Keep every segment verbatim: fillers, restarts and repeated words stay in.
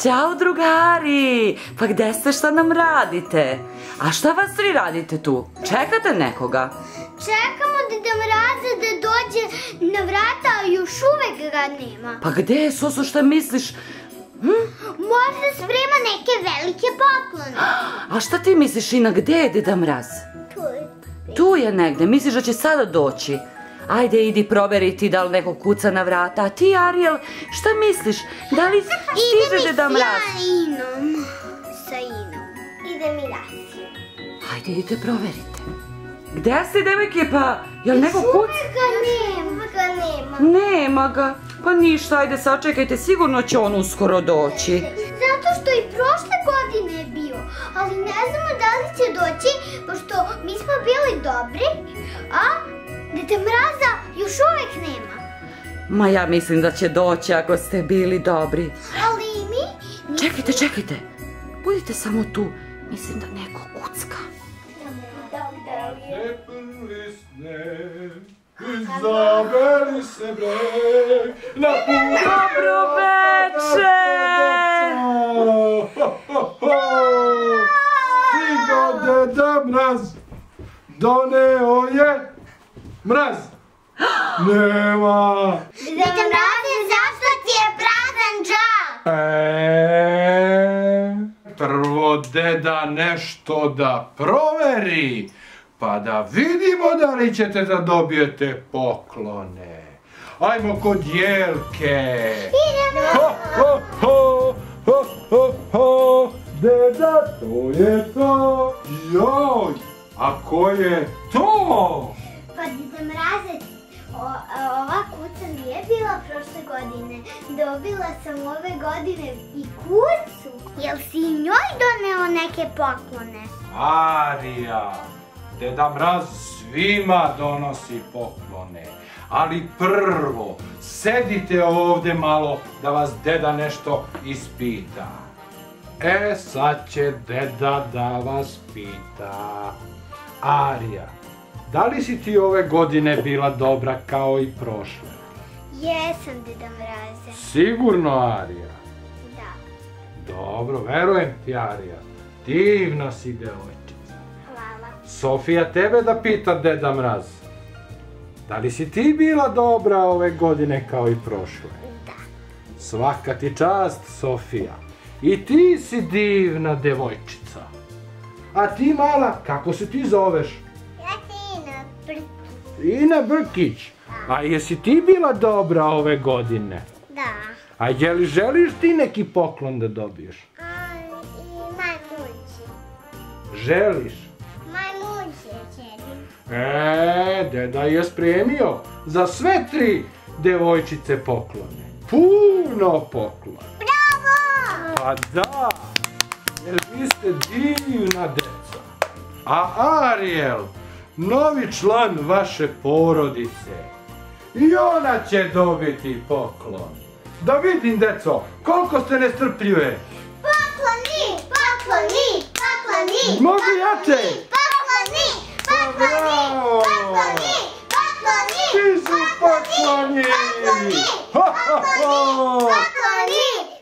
Ćao drugari, pa gde ste, šta nam radite? A šta vas svi radite tu? Čekate nekoga? Čekamo Deda Mraza da dođe na vrata, a još uvek ga nema. Pa gde je, Soso, šta misliš? Možda sprema neke velike poklone. A šta ti misliš, Ina, gde je Deda Mraz? Tu je. Tu je negde, misliš da će sada doći? Ajde, idi proveri ti da li neko kuca na vrata. A ti, Ariel, šta misliš? Da li stiže Deda Mraz? Idem i sa Inom. Sa Inom. Idem i Rasi. Ajde, idite, proverite. Gde ste, devojke, pa? Jel neko kuca? Super ga nema. Nema ga. Pa ništa, ajde, sačekajte, sigurno će on uskoro doći. Zato što i prošle godine je bio, ali ne znamo da li će doći, pošto mi smo bili dobri, a... Deda Mraza još uvek nema. Ma ja mislim da će doći ako ste bili dobri. Ali mi... Čekajte, čekajte. Budite samo tu. Mislim da neko kucka. Dobro večer! Stigo Deda Mraz, doneo je Mraz! Nema! Deda Mraze, zašto ti je prazan džak? Eee... Prvo deda nešto da proveri, pa da vidimo da li ćete da dobijete poklone. Ajmo kod Jelke! Idemo! Ho, ho, ho! Ho, ho, ho! Deda, to je to! Joj! A ko je to? Pa Deda Mraze, ova kuca nije bila prošle godine, dobila sam ove godine i kucu. Jel si i njoj doneo neke poklone? Marija, Deda Mraz svima donosi poklone, ali prvo sedite ovde malo da vas deda nešto ispita. E sad će deda da vas pita. Arija, da li si ti ove godine bila dobra kao i prošle? Jesam, Deda Mraze. Sigurno, Arija? Da. Dobro, verujem ti, Arija. Divna si devojčica. Hvala. Sofija, tebe da pita Deda Mraz. Da li si ti bila dobra ove godine kao i prošle? Da. Svaka ti čast, Sofija. I ti si divna devojčica. A ti, mala, kako se ti zoveš? Ina Brkić, a jesi ti bila dobra ove godine? Da. A je li želiš ti neki poklon da dobiješ? Majmunđe. Želiš? Majmunđe želim. E, deda je spremio za sve tri devojčice poklone. Puno poklona. Bravo! Pa da, jer vi ste divna deca. A Ariel, novi član vaše porodice, i ona će dobiti poklon. Da vidim, deco, koliko ste nestrpljive. Pokloni, pokloni, pokloni, pokloni, pokloni, pokloni, pokloni, pokloni, pokloni, pokloni, pokloni, pokloni,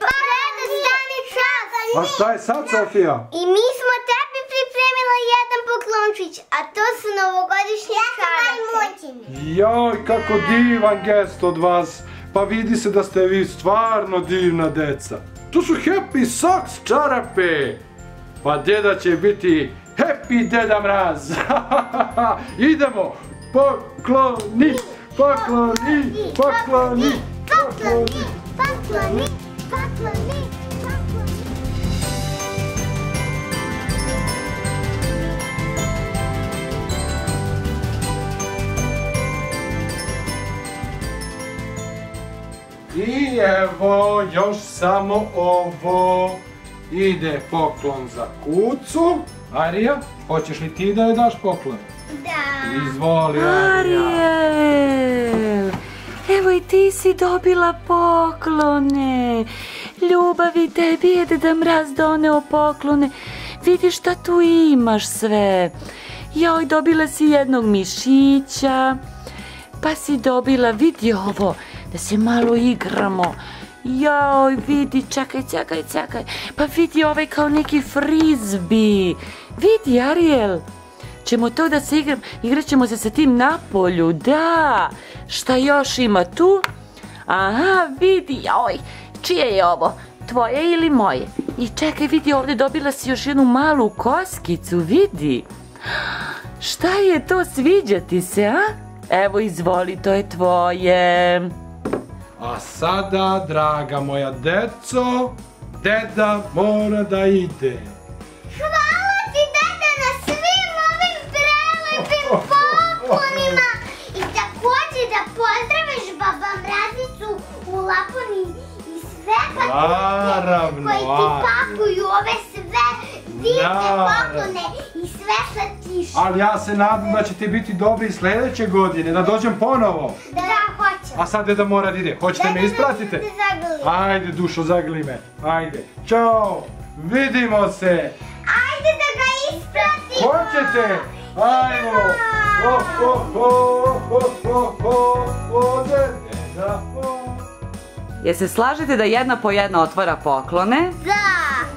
pokloni. A šta je sad, Sofija? I mi smo tebi pripremila jedan poklončić, a to su novogodišnje kartice. Joj, kako divan gest od vas. Pa vidi se da ste vi stvarno divna deca. Tu su Happy Socks čarape. Pa deda će biti Happy Deda Mraz. Idemo. Pokloni, pokloni, pokloni, pokloni, pokloni, pokloni. I evo, još samo ovo, ide poklon za kucu. Arija, hoćeš li ti da joj daš poklon? Da. Izvoli, Arija. Ariel, evo i ti si dobila poklone. Ljubavi, tebi je Deda Mraz doneo poklone. Vidiš šta tu imaš sve. Joj, dobila si jednog mišića, pa si dobila, vidi ovo, da se malo igramo, Joj, vidi, čekaj, čekaj, čekaj. Pa vidi ovaj kao neki frizbi. Vidi, Ariel. Ćemo to da se igram, igrat ćemo se sa tim na polju, da. Šta još ima tu? Aha, vidi, joj. Čije je ovo? Tvoje ili moje? I čekaj, vidi, ovdje dobila si još jednu malu koskicu, vidi. Šta je to, sviđa ti se, a? Evo, izvoli, to je tvoje. A sada, draga moja deco, deda mora da ide. Hvala ti, deda, na svim ovim prelepim poklonima. I također da pozdraviš baba Mrazicu u Laponiju i sve paklonke koji ti pakuju ove sve divne poklone i sve sa tišu. Ali ja se nadam da će ti biti dobri sljedeće godine, da dođem ponovo. Da, hoćem. A sad deda mora da ide, hoćete me ispratite? Ajde, dušo, zagli me. Ajde, čao, vidimo se. Ajde da ga ispratimo. Hoćete? Ajmo. Ho, ho, ho, ho, ho, ho, deda, ho. Jer se slažete da jedna po jedna otvara poklone? Da!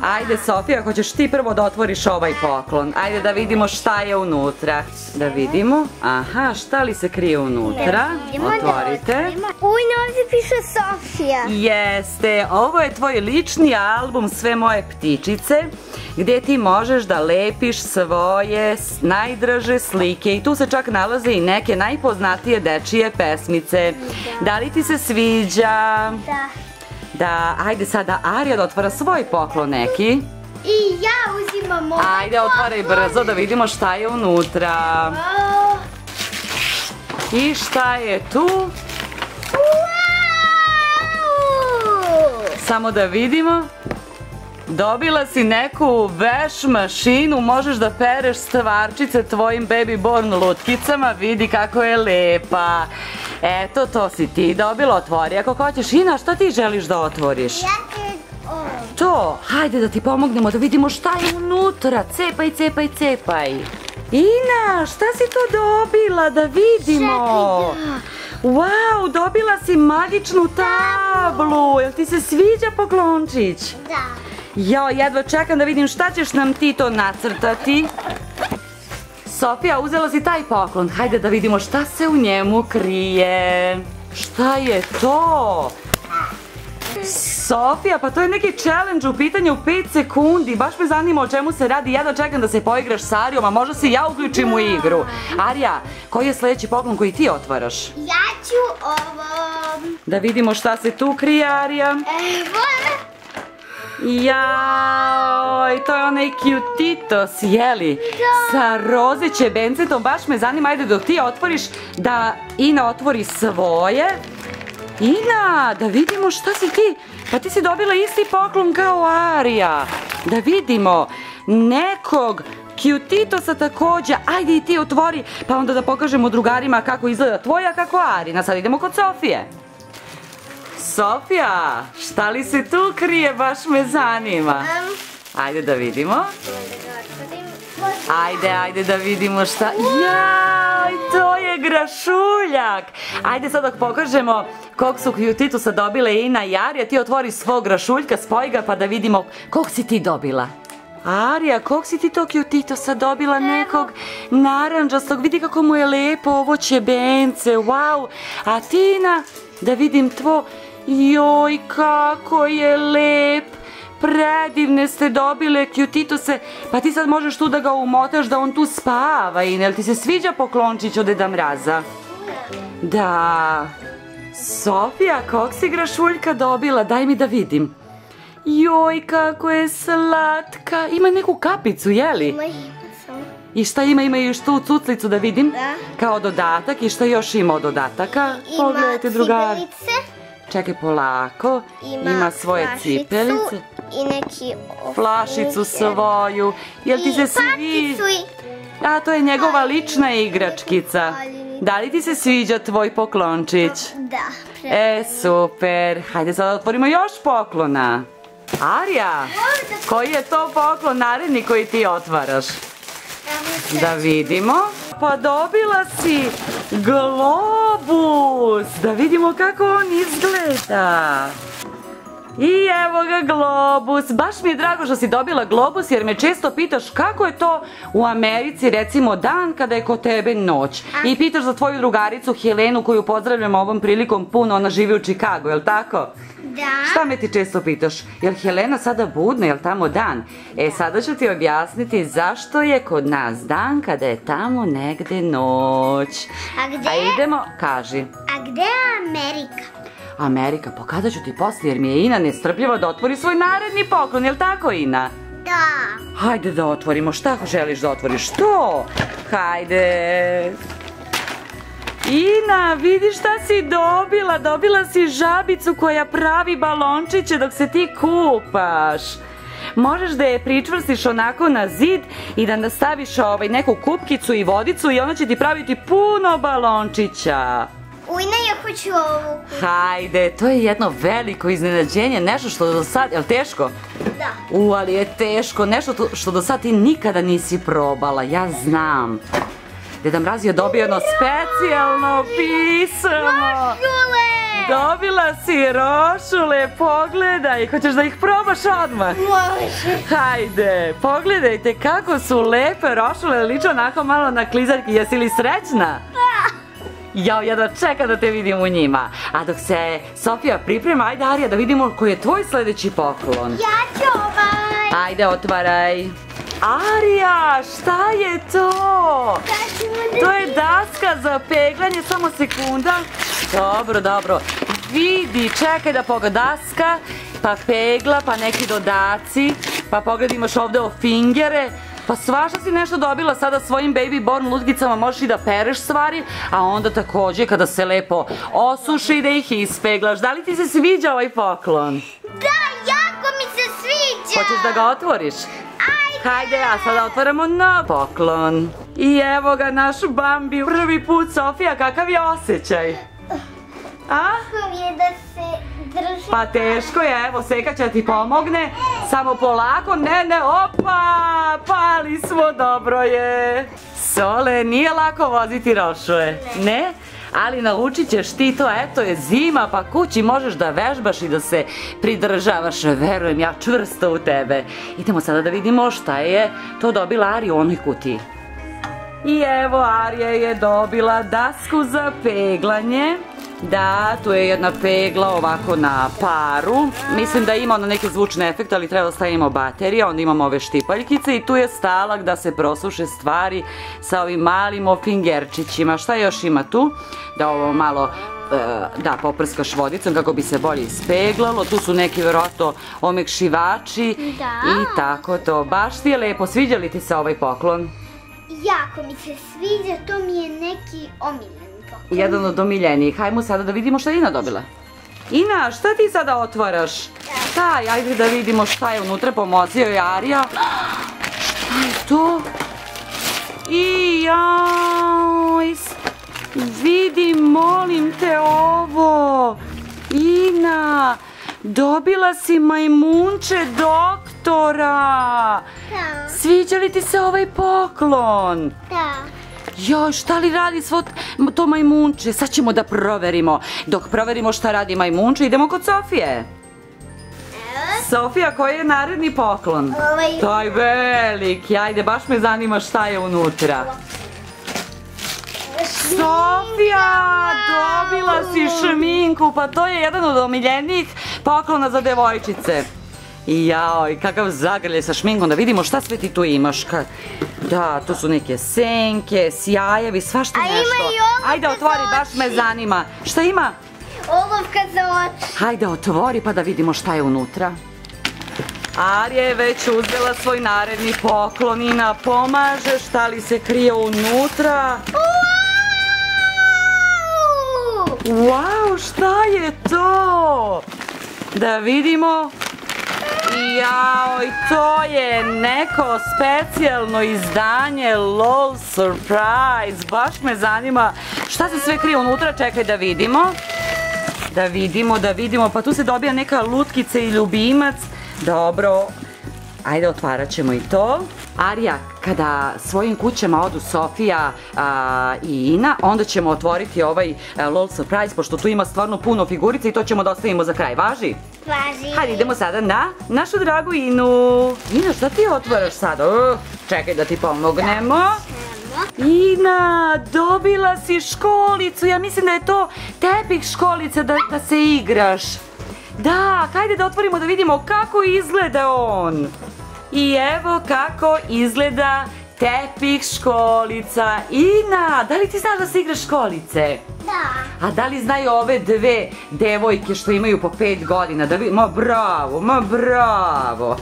Ajde, Sofija, hoćeš ti prvo da otvoriš ovaj poklon. Ajde da vidimo šta je unutra. Da vidimo. Aha, šta li se krije unutra? Otvorite. Uj, na ovdje piše Sofija. Jeste, ovo je tvoj lični album Sve moje ptičice, gdje ti možeš da lepiš svoje najdraže slike i tu se čak nalaze i neke najpoznatije dečije pesmice. Da li ti se sviđa? Da. Da, ajde sada Ariel otvara svoj poklon neki. I ja uzimam ovaj poklon. Ajde, otvaraj brzo da vidimo šta je unutra. I šta je tu? Samo da vidimo. Dobila si neku veš mašinu, možeš da pereš stvarčice tvojim Babyborn lutkicama, vidi kako je lepa. Eto, to si ti dobila, otvori ako hoćeš. Ina, šta ti želiš da otvoriš? Ja ću ovo. To, hajde da ti pomognemo da vidimo šta je unutra, cepaj, cepaj, cepaj. Ina, šta si to dobila da vidimo? Čekaj, da. Wow, dobila si magičnu tablu, jel ti se sviđa poklončić? Da. Jo, jedva čekam da vidim šta ćeš nam ti to nacrtati. Sofija, uzela si taj poklon. Hajde da vidimo šta se u njemu krije. Šta je to? Sofija, pa to je neki challenge u pitanju pet sekundi. Baš me zanima o čemu se radi. Jedva čekam da se poigraš s Arijom, a možda se ja uključim u igru. Arija, koji je sljedeći poklon koji ti otvaraš? Ja ću ovo. Da vidimo šta se tu krije, Arija. Evo. Jaj, to je onaj Cutetitos, jeli? Sa roze čebencetom, baš me zanima, ajde dok ti otvoriš, da Ina otvori svoje. Ina, da vidimo šta si ti, pa ti si dobila isti poklon kao Arija. Da vidimo, nekog Cutetosa također, ajde i ti otvori, pa onda da pokažemo drugarima kako izgleda tvoja, kako Arina. Sad idemo kod Sofije. Sofija, šta li se tu krije, baš me zanima. Ajde da vidimo. Ajde, ajde da vidimo šta. Jaj, to je grašuljak. Ajde sad dok pokažemo kog su Cutetosa dobile Ina i Arija. Ti otvori svog grašuljka, spoji ga pa da vidimo kog si ti dobila. Arija, kog si ti to Cutetosa dobila, nekog naranđastog? Vidi kako mu je lepo ovo čebence, wow. A Tina, da vidim tvo... Joj, kako je lep, predivne ste dobile Cutetose, pa ti sad možeš tu da ga umotaš da on tu spava, Ina, jel ti se sviđa poklončić od Deda Mraza? Da. Sofija, kog si grašuljka dobila, daj mi da vidim. Joj, kako je slatka, ima neku kapicu, jeli? Ima, ima samo. I šta ima, ima još tu cuclicu da vidim? Da. Kao dodatak, i šta još ima od dodataka? Pogledajte drugari. Ima cipelice. Čekaj, polako, ima svoje cipelice i neki flašicu svoju. Jel ti se sviđa? A, to je njegova lična igračkica. Da li ti se sviđa tvoj poklončić? Da. E, super. Hajde sada otvorimo još poklona. Arija, koji je to poklon naredni koji ti otvaraš? Da vidimo. Pa dobila si globus. Da vidimo kako on izgleda. I evo ga globus. Baš mi je drago što si dobila globus, jer me često pitaš kako je to u Americi, recimo, dan kada je kod tebe noć. I pitaš za tvoju drugaricu Helenu, koju pozdravljam ovom prilikom puno, ona živi u Čikagu, jel tako? Da. Šta me ti često pitaš? Jel Helena sada budna, jel tamo dan? E, sada ću ti objasniti zašto je kod nas dan kada je tamo negde noć. A gde? A idemo, kaži. A gde je Amerika? Amerika, pokazat ću ti poslije, jer mi je Ina nestrpljiva da otvori svoj naredni poklon, jel tako, Ina? Da. Hajde da otvorimo, šta želiš da otvoriš? To? Hajde. Ina, vidi šta si dobila, dobila si žabicu koja pravi balončiće dok se ti kupaš. Možeš da je pričvrstiš onako na zid i da nastaviš neku kupkicu i vodicu i ona će ti praviti puno balončića. Ujna, ja hoću ovu. Hajde, to je jedno veliko iznenađenje, nešto što do sad, je li teško? Da. U, ali je teško, nešto što do sad ti nikada nisi probala, ja znam. Deda Mraz je dobio jedno specijalno pismo. Rošule! Dobila si rošule, pogledaj, hoćeš da ih probaš odmah? Može. Hajde, pogledajte kako su lepe rošule, liče onako malo na klizaljki, jesi li srećna? Jao, jedva čekam da te vidim u njima. A dok se Sofija priprema, ajde Arija da vidimo koji je tvoj sljedeći poklon. Ja ću ovaj. Ajde, otvaraj. Arija, šta je to? To je daska za peglanje, samo sekunda. Dobro, dobro. Vidi, čekaj da pogleda daska, pa pegla, pa neki dodaci, pa pogled imaš ovdje o fingere. Pa svašta si nešto dobila sada svojim Babyborn lutkicama, možeš i da pereš stvari, a onda također kada se lepo osuši da ih ispeglaš. Da li ti se sviđa ovaj poklon? Da, jako mi se sviđa! Hoćeš da ga otvoriš? Ajde! Hajde, a sada otvaramo nov poklon. I evo ga naš Bambi, prvi put. Sofija, kakav je osjećaj? Teško je da se držim. Pa teško je, evo sekača ti pomogne, samo polako, ne ne, opa, pali smo, dobro je. Sole, nije lako voziti rošule, ne? Ali naučit ćeš ti to, eto je zima, pa kući možeš da vežbaš i da se pridržavaš, verujem ja čvrsto u tebe. Idemo sada da vidimo šta je to dobila Arija u onoj kutiji. I evo, Arija je dobila dasku za peglanje. Da, tu je jedna pegla ovako na paru. Mislim da ima ono neki zvučni efekt, ali treba da stavimo baterije, onda imamo ove štipaljkice i tu je stalak da se prosuše stvari sa ovim malim fingerčićima. Šta još ima tu? Da ovo malo da poprskaš vodicom kako bi se bolje ispeglalo. Tu su neki vjerojatno omekšivači i tako to. Baš ti je lepo, sviđa li ti se ovaj poklon? Jako mi se sviđa, to mi je neki omiljen. Jedan od omiljenijih. Hajmo sada da vidimo šta je Ina dobila. Ina, šta ti sada otvaraš? Taj, ajde da vidimo šta je unutra. Pomozio je Arija. Šta je to? I jaj, vidi, molim te ovo. Ina, dobila si majmunče doktora. Sviđa li ti se ovaj poklon? Da. Joj, šta li radi svo to majmunče? Sad ćemo da proverimo. Dok proverimo šta radi majmunče, idemo kod Sofije. Sofija, koji je naredni poklon? To je veliki. Ajde, baš me zanima šta je unutra. Sofija, dobila si šminku. Pa to je jedan od omiljenih poklona za devojčice. Jao, kakav zagrlje sa šminkom, da vidimo šta sve ti tu imaš. Da, tu su neke senke, sjajevi, svašta nešto. Ajde, otvori, baš me zanima. Šta ima? Olovka za oči. Hajde, otvori pa da vidimo šta je unutra. Arija je već uzela svoj naredni poklon. Ina, pomaže, šta li se krije unutra? Wow, šta je to? Da vidimo. Jao, i to je neko specijalno izdanje LOL Surprise. Baš me zanima šta se sve krije unutra, čekaj da vidimo. Da vidimo, da vidimo, pa tu se dobija neka lutkica i ljubimac. Dobro, ajde otvarat ćemo i to. Arija, kada svojim kućama odu Sofija i Ina, onda ćemo otvoriti ovaj LOL Surprise, pošto tu ima stvarno puno figurica i to ćemo da ostavimo za kraj. Važi? Važi. Hajde, idemo sada na našu dragu Inu. Ina, šta ti otvaraš sada? Čekaj da ti pomognemo. Ina, dobila si školicu. Ja mislim da je to tepih školica da se igraš. Da, hajde da otvorimo da vidimo kako izgleda on. I evo kako izgleda tepih školica. Ina, da li ti znaš da se igraš školice? Da. A da li znaju ove dve devojke što imaju po pet godina? Ma bravo, ma bravo.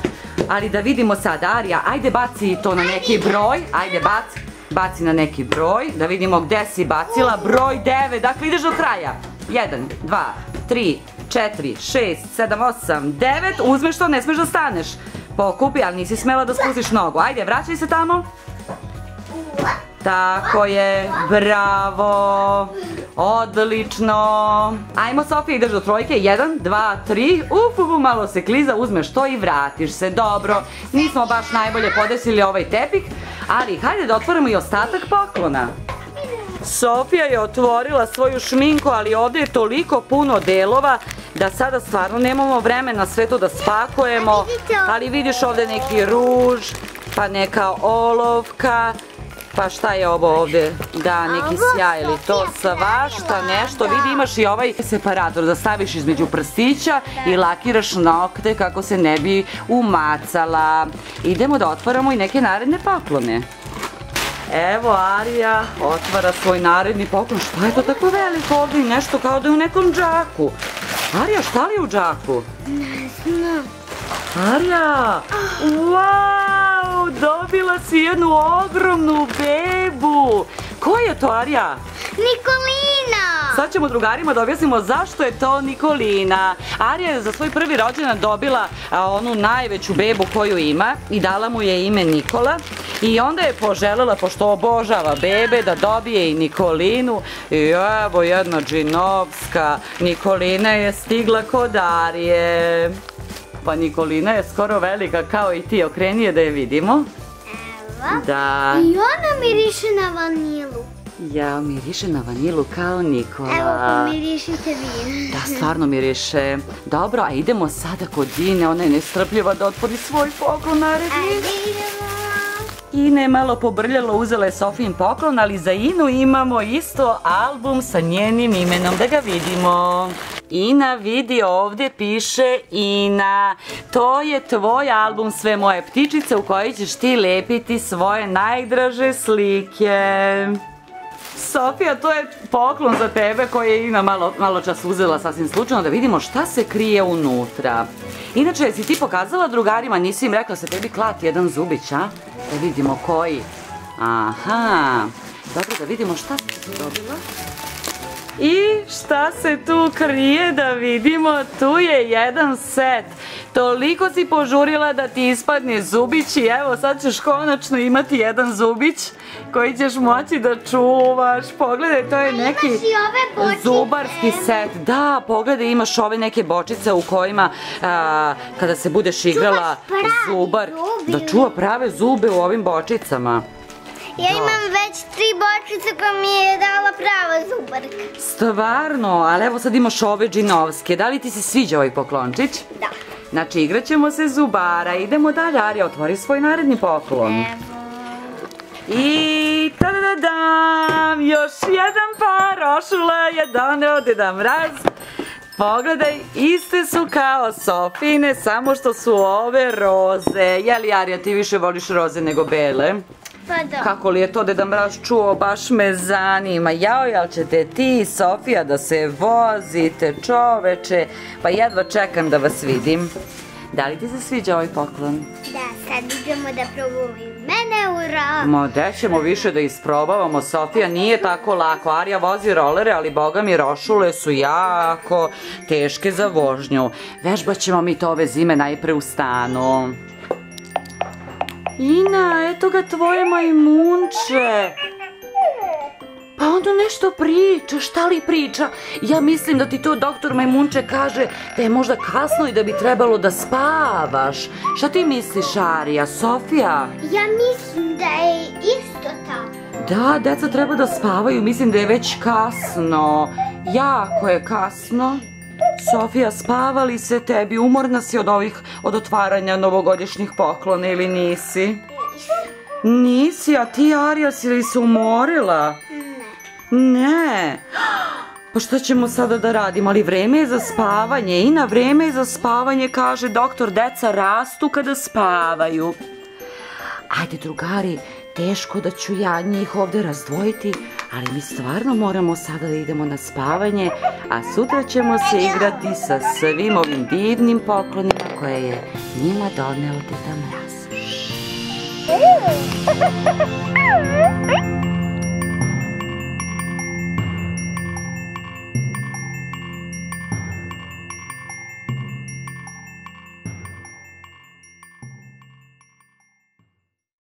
Ali da vidimo sad, Arija, ajde baci to na neki broj. Ajde baci, baci na neki broj. Da vidimo gde si bacila. Broj devet, dakle ideš do kraja. Jedan, dva, tri, četiri, šest, sedam, osam, devet. Uzmeš to, ne smeš da staneš. Pokupi, ali nisi smela da spustiš nogu. Ajde, vraćaj se tamo. Tako je, bravo. Odlično. Ajmo, Sofija, ideš do trojke. Jedan, dva, tri. Ufufu, malo se kliza, uzmeš to i vratiš se. Dobro, nismo baš najbolje podesili ovaj tepih, ali hajde da otvorimo i ostatak poklona. Sofija je otvorila svoju šminku, ali ovde je toliko puno delova da sada stvarno nemamo vremena sve to da spakujemo, ali vidiš ovde neki ruž, pa neka olovka, pa šta je ovo ovde, da, neki sjaj ili to, svašta nešto. Vidi, imaš i ovaj separator da staviš između prstića i lakiraš nokte kako se ne bi umacala. Idemo da otvaramo i neke naredne poklone. Evo, Arija otvara svoj naredni poklon. Šta je to tako veliko ovde i nešto kao da je u nekom džaku? Arija, šta li je u džaku? Ne znam. Arija, wow, dobila si jednu ogromnu bebu. Ko je to, Arija? Nikolina. Sad ćemo drugarima da objasnimo zašto je to Nikolina. Arija je za svoj prvi rođendan dobila onu najveću bebu koju ima i dala mu je ime Nikola. I onda je poželjela, pošto obožava bebe, da dobije i Nikolinu. I evo, jedna džinovska. Nikolina je stigla kod Arije. Pa Nikolina je skoro velika kao i ti. Okreni je da je vidimo. Evo. Da. I ona miriše na vanilu. Ja, miriše na vanilu kao Nikola. Evo, pomirišite vi. Da, stvarno miriše. Dobro, a idemo sada kod Ine. Ona je nestrpljiva da otvori svoj poklon naredni. Ajde, idemo. Ina je malo pobrljalo, uzela je Sofijin poklon, ali za Inu imamo isto album sa njenim imenom. Da ga vidimo. Ina, vidi, ovdje piše Ina. To je tvoj album Sve moje ptičice, u kojoj ćeš ti lepiti svoje najdraže slike. Sofija, to je poklon za tebe koji je Ina malo, malo čas uzela sasvim slučajno, da vidimo šta se krije unutra. Inače, si ti pokazala drugarima, nisi im rekla se tebi klati jedan zubić, a? Da vidimo koji. Aha. Dobro, da vidimo šta si tu dobila. I šta se tu krije, da vidimo, tu je jedan set. Toliko si požurila da ti ispadne zubić i evo sad ćeš konačno imati jedan zubić koji ćeš moći da čuvaš. Pogledaj, to je neki zubarski set. Da, pogledaj, imaš ove neke bočice u kojima a, kada se budeš igrala zubar, da čuva prave zube u ovim bočicama. Ja imam već tri bočice pa mi je dala prava zubarka. Stvarno, ali evo sad imaš ove džinovske. Da li ti se sviđa ovaj poklončić? Da. Znači igrat ćemo se zubara. Idemo dalje, Arija, otvori svoj naredni poklon. Evo. I tadadam, još jedan par ošula je doneo Deda Mraz. Pogledaj, iste su kao Sofine, samo što su ove roze. Jeli, Arija, ti više voliš roze nego bele? Kako li je to Deda Mraz čuo, baš me zanima. Jao, jel ćete ti i Sofija da se vozite, čoveče? Pa jedva čekam da vas vidim. Da li ti se sviđa ovaj poklon? Da, sad idemo da probamo i mene u roller. Ma, gde ćemo više da isprobavamo, Sofija, nije tako lako. Arija vozi rolere, ali boga mi rošule su jako teške za vožnju. Vežbaćemo mi to ove zime najpre u stanu. Ina, eto ga tvoje majmunče. Pa onda nešto priča, šta li priča? Ja mislim da ti to doktor Majmunče kaže da je možda kasno i da bi trebalo da spavaš. Šta ti misliš, Arija, Sofija? Ja mislim da je isto tako. Da, deca treba da spavaju, mislim da je već kasno. Jako je kasno. Sofija, spava li se tebi? Umorna si od ovih, od otvaranja novogodišnjih poklona ili nisi? Nisi, a ti, Arija, si li se umorila? Ne. Ne. Pa šta ćemo sada da radimo? Ali vreme je za spavanje i na vreme je za spavanje, kaže doktor, deca rastu kada spavaju. Ajde, drugari, teško da ću ja njih ovde razdvojiti, ali mi stvarno moramo sada da idemo na spavanje, a sutra ćemo se igrati sa svim ovim divnim poklonima koje je njima doneo Deda Mraz.